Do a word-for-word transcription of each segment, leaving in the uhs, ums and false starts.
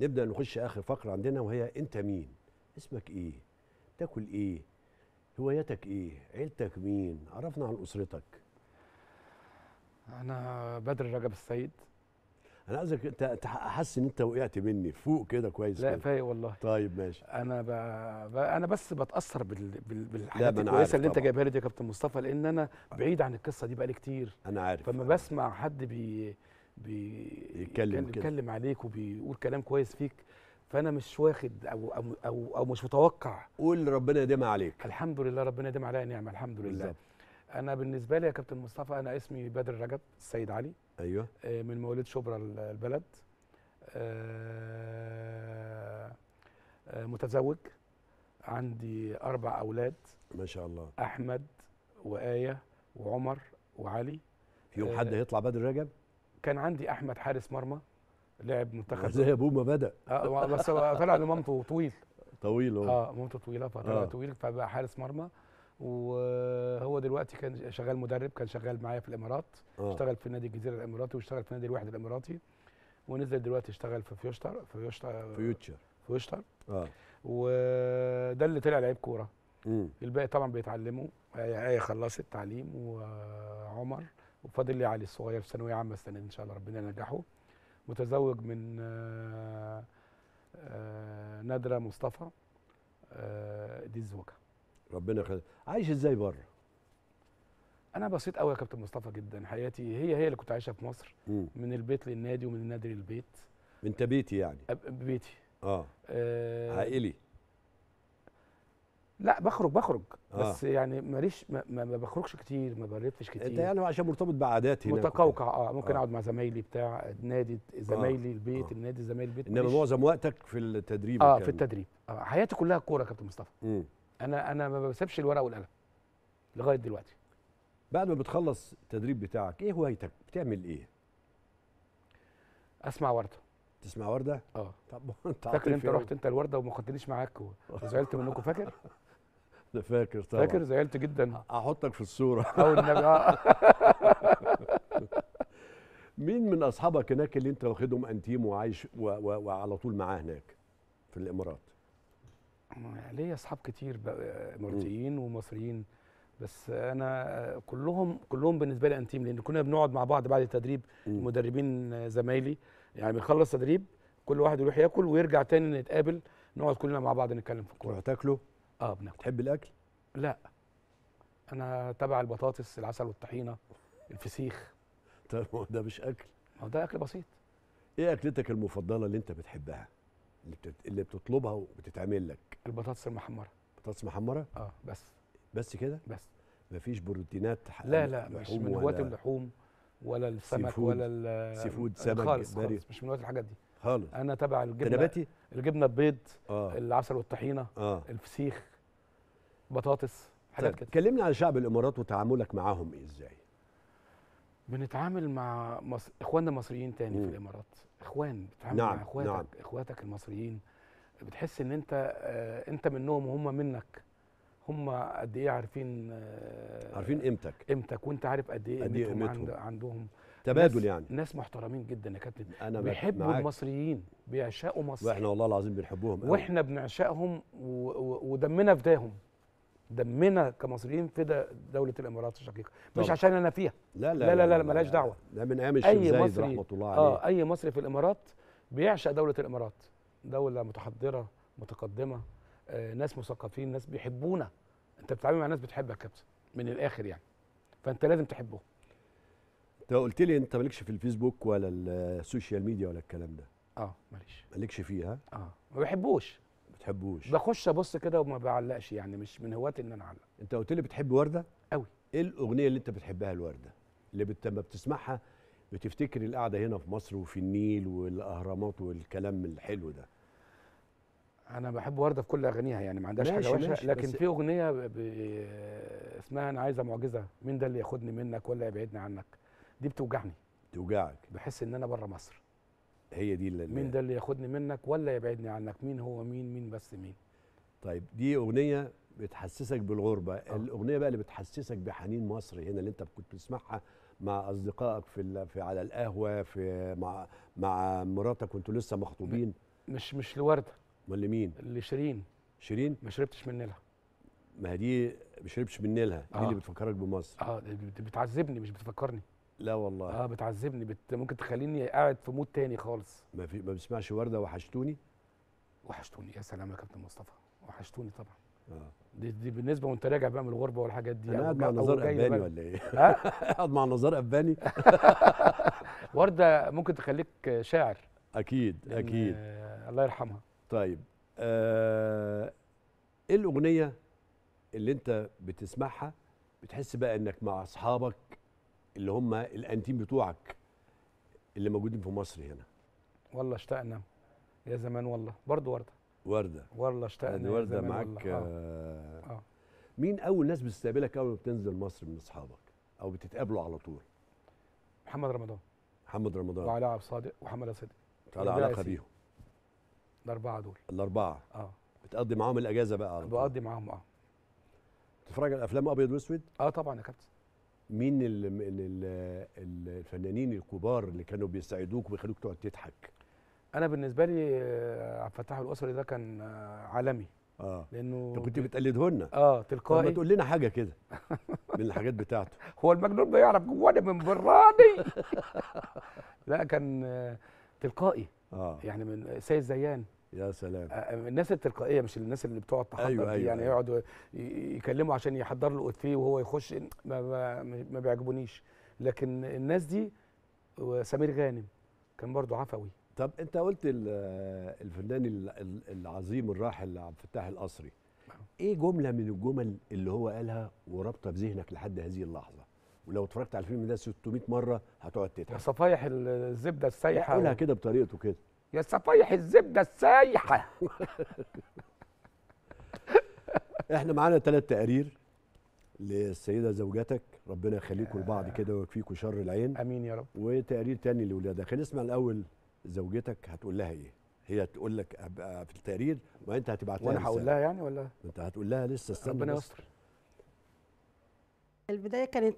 نبدأ نخش آخر فقرة عندنا وهي أنت مين؟ اسمك إيه؟ تاكل إيه؟ هواياتك إيه؟ عيلتك مين؟ عرفنا عن أسرتك. أنا بدر رجب السيد. أنا عايزك أنت أحس إن أنت وقعت مني فوق كده كويس. لا فايق والله. طيب ماشي. أنا ب... ب... أنا بس بتأثر بال... بال... بالحاجات الكويسة اللي أنت جايبها لي دي يا كابتن مصطفى، لأن أنا بعيد عن القصة دي بقالي كتير. أنا عارف. فما أنا بسمع حد بي بيتكلم بيتكلم عليك وبيقول كلام كويس فيك، فانا مش واخد او او او, أو مش متوقع. قول ربنا يديمها عليك. الحمد لله، ربنا يديم عليا نعمه. الحمد لله بالزبط. انا بالنسبه لي يا كابتن مصطفى، انا اسمي بدر رجب السيد علي. ايوه. من مواليد شبرا البلد. متزوج، عندي اربع اولاد ما شاء الله، احمد وايه وعمر وعلي. يوم حد هيطلع بدر رجب؟ كان عندي احمد حارس مرمى لعب منتخب زي ابوه ما بدا. اه بس هو طلع لمامته طويل طويل هو. اه مامته طويله فطلع آه. طويل فبقى حارس مرمى، وهو دلوقتي كان شغال مدرب، كان شغال معايا في الامارات. آه. اشتغل في نادي الجزيره الاماراتي، واشتغل في نادي الوحده الاماراتي، ونزل دلوقتي اشتغل في فيوتشر فيوتشر فيوتشر فيوتشر اه وده اللي طلع لعيب كوره. امم الباقي طبعا بيتعلموا. ايه خلصت تعليم، وعمر، وفاضل لي علي الصغير في ثانويه عامه السنه ان شاء الله ربنا ينجحه. متزوج من نادره مصطفى، دي الزوجه ربنا يخليها. عايش ازاي بره؟ انا بسيط قوي يا كابتن مصطفى جدا. حياتي هي هي اللي كنت عايشها في مصر. م. من البيت للنادي ومن النادي للبيت. انت بيتي يعني؟ بيتي اه, آه عائلي. لا بخرج بخرج آه. بس يعني ماليش ما, ما بخرجش كتير، ما بلفش كتير. انت يعني عشان مرتبط بعادات هناك متقوقع. اه ممكن اقعد آه. مع زمايلي بتاع نادي، زمايلي آه. البيت آه. النادي، زمايلي البيت. انما معظم وقتك في التدريب؟ اه في التدريب. آه. حياتي كلها كوره يا كابتن مصطفى. م. انا انا ما بسيبش الورقه والقلم لغايه دلوقتي. بعد ما بتخلص التدريب بتاعك ايه هوايتك؟ بتعمل ايه؟ اسمع ورده. تسمع ورده؟ اه. طب انت فاكر انت رحت انت الورده وما خدتنيش معاك وزعلت منكم؟ فاكر؟ ده فاكر طبعا. فاكر زعلت جدا. احطك في الصوره. او النبي اه. مين من اصحابك هناك اللي انت واخدهم انتيم وعايش وعلى طول معاه هناك في الامارات؟ ليا اصحاب كتير اماراتيين ومصريين، بس انا كلهم كلهم بالنسبه لي انتيم، لان كنا بنقعد مع بعض بعد التدريب. المدربين زمايلي يعني بنخلص تدريب كل واحد يروح ياكل ويرجع تاني نتقابل، نقعد كلنا مع بعض نتكلم في الكوره. هتاكلوا؟ اه بناكل. تحب الاكل؟ لا انا تبع البطاطس، العسل والطحينه، الفسيخ. طب ده مش اكل؟ ما ده اكل بسيط. ايه اكلتك المفضله اللي انت بتحبها، اللي بتت... اللي بتطلبها وبتتعمل لك؟ البطاطس المحمره. بطاطس محمره؟ اه بس بس كده؟ بس مفيش بروتينات؟ لا لا مش من هواة اللحوم ولا السمك ولا السي فود. سمك خالص خالص مش من هواة الحاجات دي خالص. انا تبع الجبنه نباتي، الجبنه البيض آه. العسل والطحينه آه. الفسيخ، بطاطس، حاجات كده. كلمنا عن شعب الامارات وتعاملك معاهم ازاي؟ بنتعامل مع مصر... اخواننا المصريين تاني مم. في الامارات اخوان، بتتعامل نعم. مع اخواتك نعم. اخواتك المصريين، بتحس ان انت آه انت منهم وهم منك. هم قد ايه عارفين آه عارفين قيمتك قيمتك، وانت عارف قد ايه قيمتهم عند... عندهم. تبادل ناس يعني، ناس محترمين جدا يا كابتن. انا بيحبوا معاك. المصريين بيعشقوا مصر، واحنا والله العظيم بنحبهم قوي، واحنا بنعشقهم و... و... ودمنا فداهم، دمنا كمصريين فدا دوله الامارات الشقيقه. مش طبعا. عشان انا فيها لا لا لا لا, لا, لا مالهاش دعوه. لا من ايام الشيخ زايد رحمه الله عليه. اه اي مصري في الامارات بيعشق دوله الامارات، دوله متحضره متقدمه، آه ناس مثقفين، ناس بيحبونا. انت بتتعامل مع ناس بتحبك يا كابتن من الاخر يعني، فانت لازم تحبهم. انت قلت لي انت مالكش في الفيسبوك ولا السوشيال ميديا ولا الكلام ده؟ اه ماليش. مالكش فيها؟ اه ما بحبوش. ما بتحبوش؟ بخش ابص كده وما بعلقش، يعني مش من هواة ان انا اعلق. انت قلت لي بتحب ورده؟ قوي. ايه الاغنيه اللي انت بتحبها لورده؟ اللي بت... ما بتسمعها بتفتكر القعده هنا في مصر وفي النيل والاهرامات والكلام الحلو ده. انا بحب ورده في كل اغانيها يعني، ما عندهاش حاجه وحشه، لكن في اغنيه ب... اسمها انا عايزه معجزه، مين ده اللي ياخدني منك ولا يبعدني عنك؟ دي بتوجعني. بتوجعك؟ بحس ان انا بره مصر. هي دي اللي مين ده اللي ياخدني منك ولا يبعدني عنك؟ مين هو مين؟ مين بس مين؟ طيب دي اغنيه بتحسسك بالغربه. أه. الاغنيه بقى اللي بتحسسك بحنين مصر هنا، اللي انت كنت بتسمعها مع اصدقائك في, في على القهوه، في مع مع مراتك وانتوا لسه مخطوبين. مش مش لوردة. امال لمين؟ لشيرين. شيرين؟ ما شربتش من نيلها. ما هي دي ما شربتش من نيلها، دي آه. اللي بتفكرك بمصر. اه بتعذبني مش بتفكرني. لا والله. اه بتعذبني، بت... ممكن تخليني قاعد في مود تاني خالص. ما في ما بسمعش وردة وحشتوني؟ وحشتوني، يا سلام يا كابتن مصطفى، وحشتوني طبعا. اه دي, دي بالنسبه وانت راجع بقى من الغربه والحاجات دي. انا قاعد مع نزار قباني ولا ايه؟ ها؟ قاعد مع نزار قباني. وردة ممكن تخليك شاعر. اكيد اكيد. آه الله يرحمها. طيب آه ايه الاغنيه اللي انت بتسمعها بتحس بقى انك مع اصحابك اللي هم الانتيم بتوعك اللي موجودين في مصر هنا؟ والله اشتقنا يا زمان، والله برضو وردة. وردة والله اشتقنا يا وردة زمان. معاك آه. آه. آه. مين اول ناس بتستقبلك اول ما بتنزل مصر من اصحابك او بتتقابلوا على طول؟ محمد رمضان. محمد رمضان وعلي عبد الصادق وحمد صدق. على علاقه بيهم الاربعه دول؟ الاربعه اه. بتقضي معاهم الاجازه بقى على طول؟ بقضي معاهم اه. بتتفرج على افلام ابيض واسود؟ اه طبعا يا كابتن. مين ال ال ال الفنانين الكبار اللي كانوا بيساعدوك ويخلوك تقعد تضحك؟ انا بالنسبه لي عبد الفتاح الأسري ده كان عالمي. اه لانه انت كنت بتقلده لنا اه تلقائي. طب ما تقول لنا حاجه كده من الحاجات بتاعته. هو المجنون بيعرف جواني من براني. لا كان تلقائي آه. يعني من سيد زيان. يا سلام. الناس التلقائيه مش الناس اللي بتقعد تحضر. أيوة دي أيوة يعني أيوة. يقعدوا يكلموا عشان يحضر له اوتفيه وهو يخش، ما, ما بيعجبونيش. لكن الناس دي وسمير غانم كان برضو عفوي. طب انت قلت الفنان العظيم الراحل عبد الفتاح القصري، ايه جمله من الجمل اللي هو قالها ورابطه بذهنك لحد هذه اللحظه ولو اتفرجت على الفيلم ده ستمائة مره هتقعد تضحك؟ يا صفايح الزبده السايحه. قولها كده بطريقته كده، يا صفايح الزبده السايحه. احنا معانا ثلاث تقارير للسيده زوجتك، ربنا يخليكوا لبعض كده ويكفيكوا شر العين. امين يا رب. وتقارير ثاني لاولادك. هنسمع الاول زوجتك هتقول لها ايه؟ هي تقول لك ابقى في التقرير وانت هتبعت لها. وانا هقول لها يعني ولا انت هتقول لها؟ لسه استنى. ربنا يستر. البدايه كانت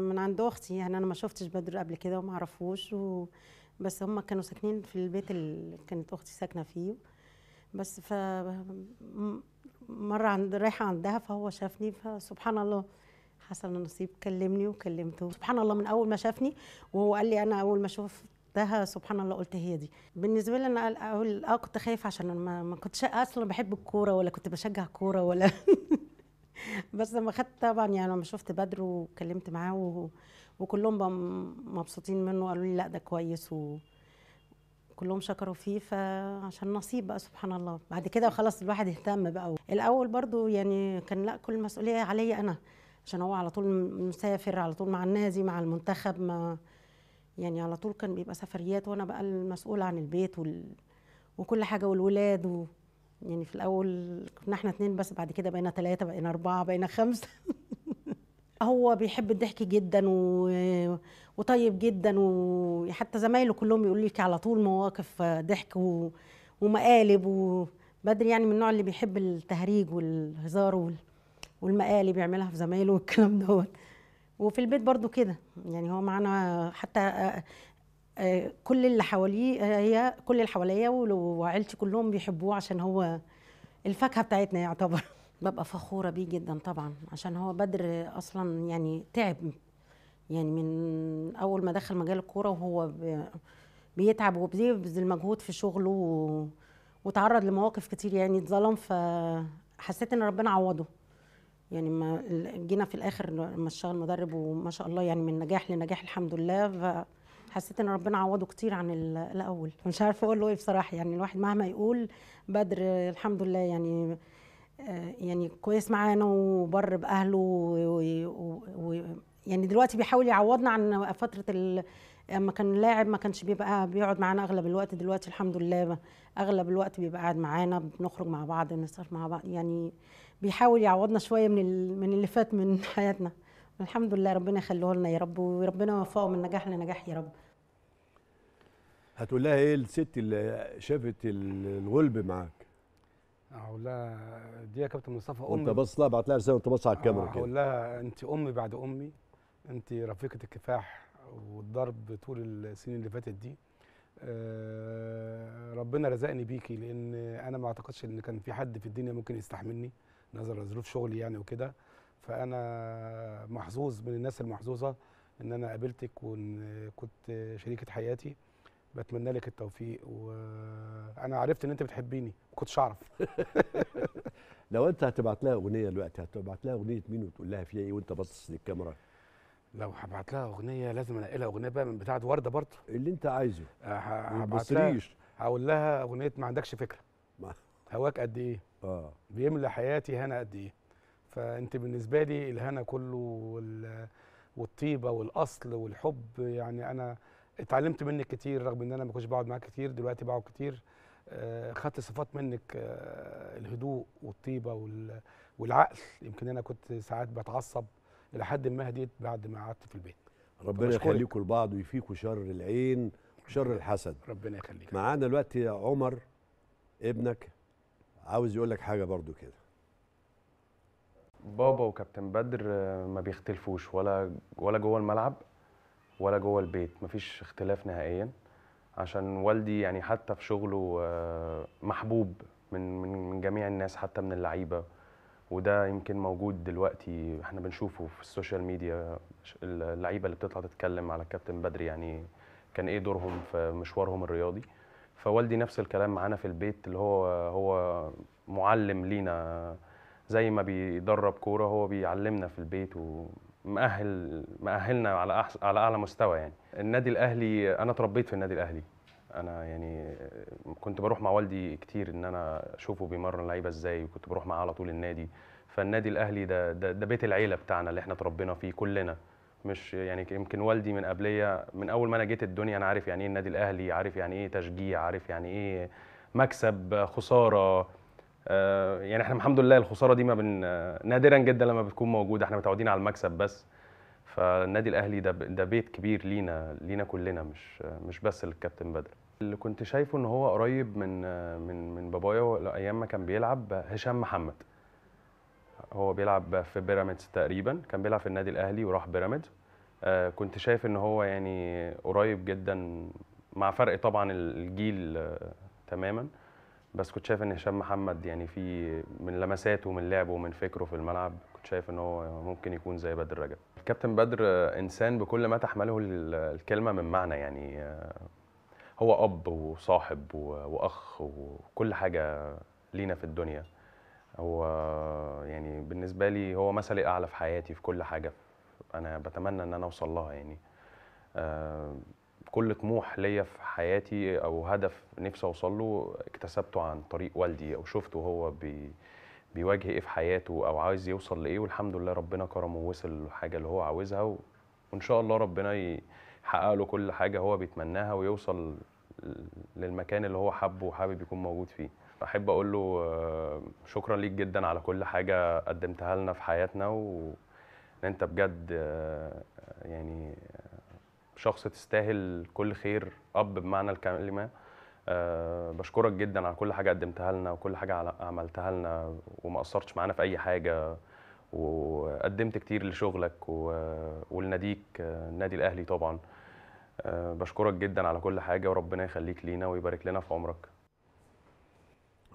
من عند اختي، يعني انا ما شفتش بدر قبل كده وما اعرفوش و... بس هم كانوا ساكنين في البيت اللي كانت اختي ساكنه فيه، بس ف مره عند رايحه عندها فهو شافني، فسبحان الله حصل نصيب، كلمني وكلمته. سبحان الله من اول ما شافني وهو قال لي انا اول ما اشوف ده سبحان الله قلت هي دي. بالنسبه لي انا اقول اه كنت خايفه عشان انا ما كنتش اصلا بحب الكوره ولا كنت بشجع كوره ولا بس لما خدت طبعا يعني لما شفت بدر وكلمت معاه و... وكلهم بقى مبسوطين منه وقالوا لي لا ده كويس وكلهم شكروا فيه، فعشان نصيب بقى سبحان الله. بعد كده خلاص الواحد اهتم بقى. الاول برضو يعني كان لا كل المسؤوليه عليا انا، عشان هو على طول مسافر على طول مع النادي مع المنتخب مع يعني على طول كان بيبقى سفريات، وانا بقى المسؤوله عن البيت وال... وكل حاجه والولاد و... يعني في الاول كنا احنا اتنين بس، بعد كده بقينا ثلاثه بقينا اربعه بقينا خمسه. هو بيحب الضحك جدا و... وطيب جدا وحتى زمايله كلهم يقولوا لك على طول مواقف ضحك و... ومقالب وبدري يعني من النوع اللي بيحب التهريج والهزار وال... والمقالب يعملها في زمايله والكلام دوت. وفي البيت برضو كده يعني هو معانا حتى كل اللي حواليه هي كل اللي حواليا وعيلتي كلهم بيحبوه عشان هو الفاكهه بتاعتنا يعتبر. ببقى فخوره بيه جدا طبعا عشان هو بدر اصلا يعني تعب، يعني من اول ما دخل مجال الكوره وهو بيتعب وبيبذل مجهود في شغله وتعرض لمواقف كتير يعني اتظلم، فحسيت ان ربنا عوضه. يعني ما جينا في الاخر لما اشتغل مدرب وما شاء الله يعني من نجاح لنجاح الحمد لله، فحسيت ان ربنا عوضه كتير عن الاول. مش عارفه اقول له ايه بصراحه، يعني الواحد مهما يقول بدر الحمد لله يعني يعني كويس معانا وبر باهله ويعني دلوقتي بيحاول يعوضنا عن فتره اما كان لاعب ما كانش بيبقى بيقعد معانا اغلب الوقت. دلوقتي الحمد لله اغلب الوقت بيبقى قاعد معانا، بنخرج مع بعض نسهر مع بعض، يعني بيحاول يعوضنا شويه من من اللي فات من حياتنا. الحمد لله ربنا يخليه لنا يا رب، وربنا يوفقه من نجاح لنجاح يا رب. هتقول لها ايه الست اللي شافت الغلب معاك؟ هقول لها دي يا كابتن مصطفى امي. وانت باصص لها، ابعت لها رساله وانت باصص على الكاميرا كده. هقول لها انت امي بعد امي، انت رفيقه الكفاح والضرب طول السنين اللي فاتت دي، ربنا رزقني بيكي، لان انا ما اعتقدش ان كان في حد في الدنيا ممكن يستحملني نظرا لظروف شغلي يعني وكده. فانا محظوظ من الناس المحظوظه ان انا قابلتك وان كنت شريكه حياتي. بتمنى لك التوفيق، وانا عرفت ان انت بتحبيني ما كنتش اعرف. لو انت هتبعت لها اغنيه دلوقتي هتبعت لها اغنيه مين وتقول لها فيها ايه وانت باصص للكاميرا؟ لو هبعت لها اغنيه لازم انقلها اغنيه بقى من بتاعه ورده برضه اللي انت عايزه. ما تبصليش، هقول لها اغنيه ما عندكش فكره. هواك قد ايه؟ اه بيملى حياتي هنا قد ايه؟ فانت بالنسبه لي الهنا كله والطيبه والاصل والحب. يعني انا اتعلمت منك كتير رغم ان انا ما كنتش بقعد معاك كتير، دلوقتي بقعد كتير. خدت صفات منك، الهدوء والطيبه والعقل. يمكن انا كنت ساعات بتعصب الى حد ما، هديت بعد ما قعدت في البيت. ربنا يخليكم لبعض ويفيكوا شر العين وشر الحسد. ربنا يخليك. معانا دلوقتي يا عمر ابنك، عاوز يقول لك حاجه برضو كده. بابا وكابتن بدر ما بيختلفوش، ولا ولا جوه الملعب ولا جوه البيت، مفيش اختلاف نهائيا. عشان والدي يعني حتى في شغله محبوب من من جميع الناس، حتى من اللعيبه، وده يمكن موجود دلوقتي احنا بنشوفه في السوشيال ميديا. اللعيبه اللي بتطلع تتكلم على الكابتن بدري يعني كان ايه دورهم في مشوارهم الرياضي. فوالدي نفس الكلام معانا في البيت، اللي هو هو معلم لينا، زي ما بيدرب كوره هو بيعلمنا في البيت ومأهل مأهلنا على أحس على اعلى مستوى. يعني النادي الاهلي، انا اتربيت في النادي الاهلي. انا يعني كنت بروح مع والدي كتير ان انا اشوفه بيمرن لعيبه ازاي، وكنت بروح معاه على طول النادي. فالنادي الاهلي ده ده, ده بيت العيله بتاعنا اللي احنا اتربينا فيه كلنا. مش يعني يمكن والدي من قبليه، من اول ما انا جيت الدنيا انا عارف يعني ايه النادي الاهلي، عارف يعني ايه تشجيع، عارف يعني ايه مكسب خساره. آه يعني احنا الحمد لله الخساره دي ما بن نادرا جدا لما بتكون موجوده، احنا متعودين على المكسب بس. فالنادي الاهلي ده ده بيت كبير لينا لينا كلنا، مش مش بس للكابتن بدر. اللي كنت شايفه ان هو قريب من من من بابايا ايام ما كان بيلعب هشام محمد. هو بيلعب في بيراميدز تقريبا، كان بيلعب في النادي الاهلي وراح بيراميدز. آه كنت شايف ان هو يعني قريب جدا، مع فرق طبعا الجيل آه تماما، بس كنت شايف ان هشام محمد يعني في من لمساته ومن لعبه ومن فكره في الملعب، كنت شايف ان هو ممكن يكون زي بدر رجب. الكابتن بدر انسان بكل ما تحمله الكلمه من معنى، يعني آه هو اب وصاحب واخ وكل حاجه لينا في الدنيا. هو يعني بالنسبه لي هو مثلي اعلى في حياتي، في كل حاجه انا بتمنى ان انا اوصل لها. يعني آه كل طموح ليا في حياتي او هدف نفسي اوصل له اكتسبته عن طريق والدي، او شفته هو بي بيواجه ايه في حياته او عايز يوصل لايه، والحمد لله ربنا كرمه ووصل للحاجه اللي هو عاوزها، وان شاء الله ربنا ي حقق له كل حاجة هو بيتمناها ويوصل للمكان اللي هو حبه وحابب يكون موجود فيه. أحب أقول له شكراً ليك جداً على كل حاجة قدمتها لنا في حياتنا، وإن أنت بجد يعني شخص تستاهل كل خير، أب بمعنى الكلمة. بشكرك جداً على كل حاجة قدمتها لنا وكل حاجة عملتها لنا، وما قصرتش معانا في أي حاجة، وقدمت كتير لشغلك ولناديك النادي الاهلي طبعا. بشكرك جدا على كل حاجه، وربنا يخليك لينا ويبارك لنا في عمرك.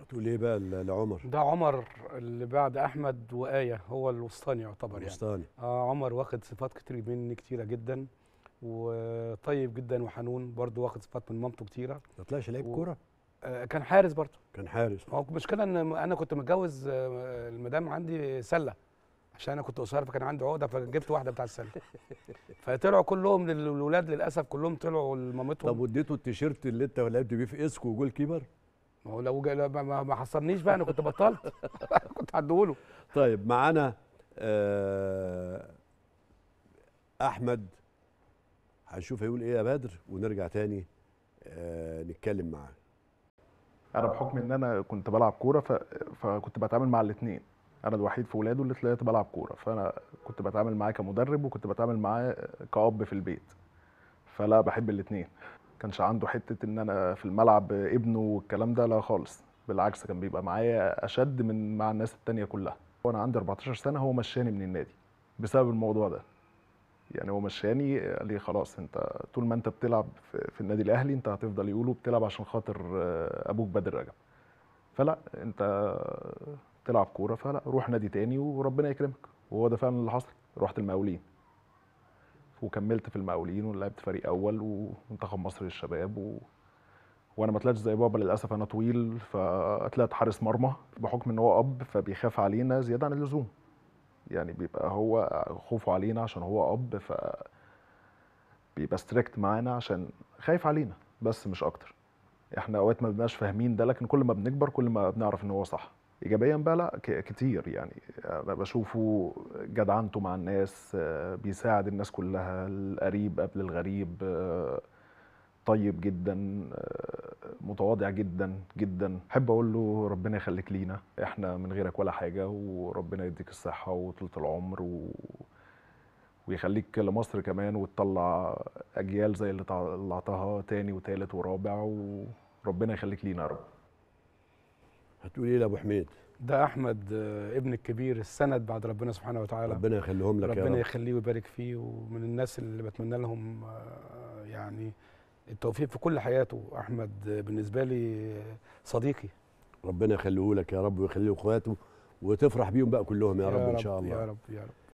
هتقول ايه بقى لعمر؟ ده عمر اللي بعد احمد وايه، هو الوسطاني يعتبر يعني. الوسطاني اه عمر واخد صفات كتير مني كتيره جدا، وطيب جدا وحنون برضه، واخد صفات من مامته كتيره. ما طلعش لعيب كوره؟ كان حارس برضه. كان حارس. هو المشكله ان انا كنت متجوز المدام عندي سله، عشان انا كنت قصير فكان عندي عقده، فجبت واحده بتاع السله. فطلعوا كلهم الولاد للاسف كلهم طلعوا لمامتهم. طب وديته التيشيرت اللي انت لعبت بيه في اسكو وجول كيبر؟ ما هو لو ما حصلنيش بقى، انا كنت بطلت. كنت هديهوله. طيب معانا آه احمد، هنشوف هيقول ايه يا بدر ونرجع تاني آه نتكلم معاه. انا بحكم ان انا كنت بلعب كوره ف... فكنت بتعامل مع الاثنين. أنا الوحيد في ولاده اللي طلعت بلعب كورة، فأنا كنت بتعامل معاه كمدرب وكنت بتعامل معاه كأب في البيت. فلا بحب الاتنين. كانش عنده حتة إن أنا في الملعب ابنه والكلام ده، لا خالص، بالعكس كان بيبقى معايا أشد من مع الناس التانية كلها. وأنا عندي أربعتاشر سنة هو مشاني من النادي بسبب الموضوع ده. يعني هو مشاني قال لي خلاص انت طول ما انت بتلعب في النادي الاهلي انت هتفضل يقولوا بتلعب عشان خاطر ابوك بدر رجب، فلا انت تلعب كوره، فلا روح نادي تاني وربنا يكرمك. وهو ده فعلا اللي حصل. رحت المقاولين وكملت في المقاولين ولعبت فريق اول ومنتخب مصر للشباب و... وانا ما طلعتش زي بابا للاسف، انا طويل فطلعت حارس مرمى بحكم ان هو اب فبيخاف علينا زياده عن اللزوم، يعني بيبقى هو خوفه علينا عشان هو اب ف بيبقى ستريكت معانا عشان خايف علينا بس مش اكتر. احنا اوقات ما بنبقاش فاهمين ده، لكن كل ما بنكبر كل ما بنعرف ان هو صح. ايجابيا بقى لا كتير، يعني بشوفه جدعنته مع الناس، بيساعد الناس كلها، القريب قبل الغريب، طيب جدا، متواضع جدا جدا. احب اقول له ربنا يخليك لينا، احنا من غيرك ولا حاجه، وربنا يديك الصحه وطولة العمر و... ويخليك لمصر كمان، وتطلع اجيال زي اللي طلعتها تاني وتالت ورابع، وربنا يخليك لينا يا رب. هتقول ايه لابو حميد؟ ده احمد ابن الكبير السند بعد ربنا سبحانه وتعالى، ربنا يخليهم لك يا رب، ربنا يخليه ويبارك فيه، ومن الناس اللي بتمنى لهم يعني التوفيق في كل حياته. احمد بالنسبه لي صديقي، ربنا يخليه لك يا رب ويخليه لاخواته وتفرح بيهم بقى كلهم يا رب ان شاء الله. يا رب يا رب.